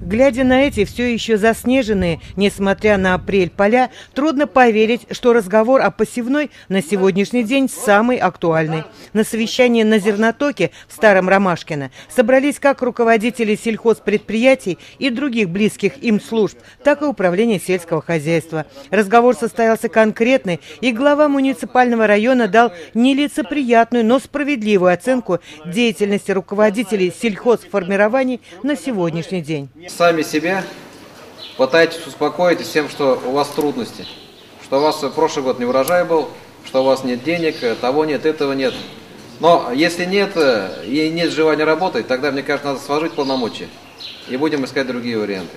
Глядя на эти все еще заснеженные, несмотря на апрель, поля, трудно поверить, что разговор о посевной на сегодняшний день самый актуальный. На совещании на зернотоке в Старом Ромашкино собрались как руководители сельхозпредприятий и других близких им служб, так и управление сельского хозяйства. Разговор состоялся конкретный, и глава муниципального района дал нелицеприятную, но справедливую оценку деятельности руководителей сельхозформирований на сегодняшний день. Сами себя пытаетесь успокоить тем, что у вас трудности, что у вас прошлый год не урожай был, что у вас нет денег, того нет, этого нет. Но если нет и нет желания работать, тогда, мне кажется, надо сложить полномочия и будем искать другие варианты.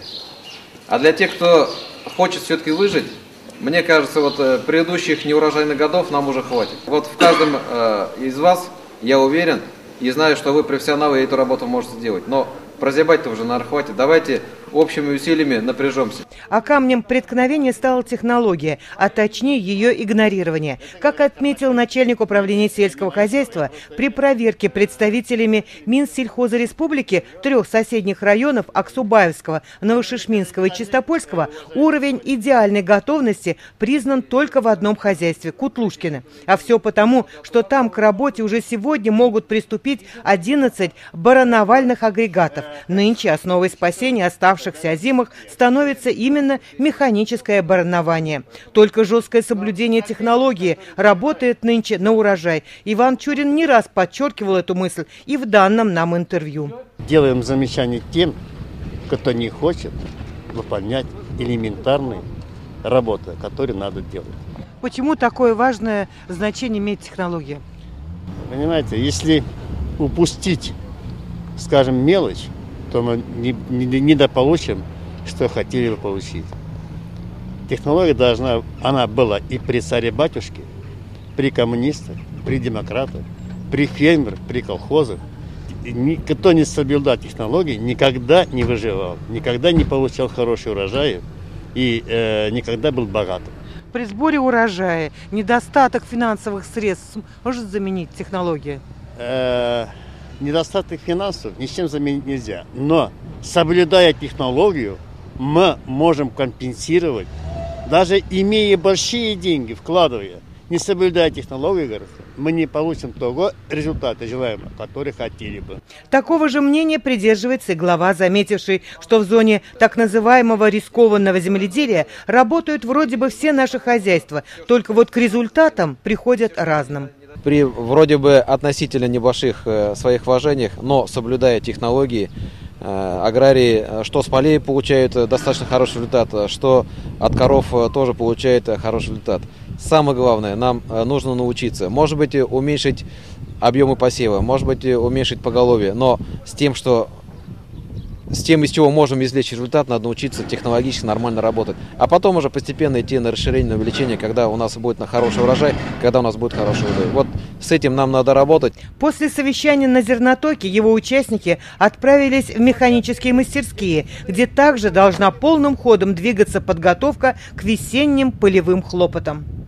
А для тех, кто хочет все-таки выжить, мне кажется, вот предыдущих неурожайных годов нам уже хватит. Вот в каждом из вас, я уверен, и знаю, что вы профессионалы и эту работу можете сделать. Но прозябать-то уже, наверное, хватит. Давайте общими усилиями напряжемся. А камнем преткновения стала технология, а точнее ее игнорирование. Как отметил начальник управления сельского хозяйства, при проверке представителями Минсельхоза республики трех соседних районов Аксубаевского, Новошишминского и Чистопольского уровень идеальной готовности признан только в одном хозяйстве – Кутлушкины. А все потому, что там к работе уже сегодня могут приступить 11 барановальных агрегатов. Нынче основой спасения оставшихся озимых становится именно механическое баранование. Только жесткое соблюдение технологии работает нынче на урожай. Иван Чурин не раз подчеркивал эту мысль и в данном нам интервью. Делаем замечание тем, кто не хочет выполнять элементарные работы, которые надо делать. Почему такое важное значение имеет технология? Понимаете, если упустить, скажем, мелочь, то мы недополучим, что хотели бы получить. Технология должна, она была и при царе-батюшке, при коммунистах, при демократах, при фермерах, при колхозах. Никто не соблюдал технологии, никогда не выживал, никогда не получал хорошие урожаи и никогда был богатым. При сборе урожая недостаток финансовых средств может заменить технология? Недостаток финансов ничем заменить нельзя. Но, соблюдая технологию, мы можем компенсировать, даже имея большие деньги, вкладывая, не соблюдая технологию, мы не получим того результата желаемого, который хотели бы. Такого же мнения придерживается и глава, заметивший, что в зоне так называемого рискованного земледелия работают вроде бы все наши хозяйства, только вот к результатам приходят разным. При вроде бы относительно небольших своих вложениях, но соблюдая технологии, аграрии что с полей получают достаточно хороший результат, что от коров тоже получают хороший результат. Самое главное, нам нужно научиться, может быть, уменьшить объемы посева, может быть, уменьшить поголовье, но с тем, из чего можем извлечь результат, надо научиться технологически нормально работать. А потом уже постепенно идти на расширение, на увеличение, когда у нас будет хороший урожай, когда у нас будет хороший урожай. Вот с этим нам надо работать. После совещания на зернотоке его участники отправились в механические мастерские, где также должна полным ходом двигаться подготовка к весенним полевым хлопотам.